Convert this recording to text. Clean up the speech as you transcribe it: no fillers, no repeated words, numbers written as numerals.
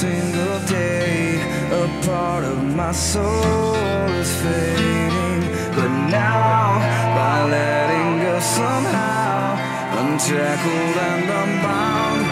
single day. A part of my soul is fading, but now, by letting go somehow, unshackled and unbound,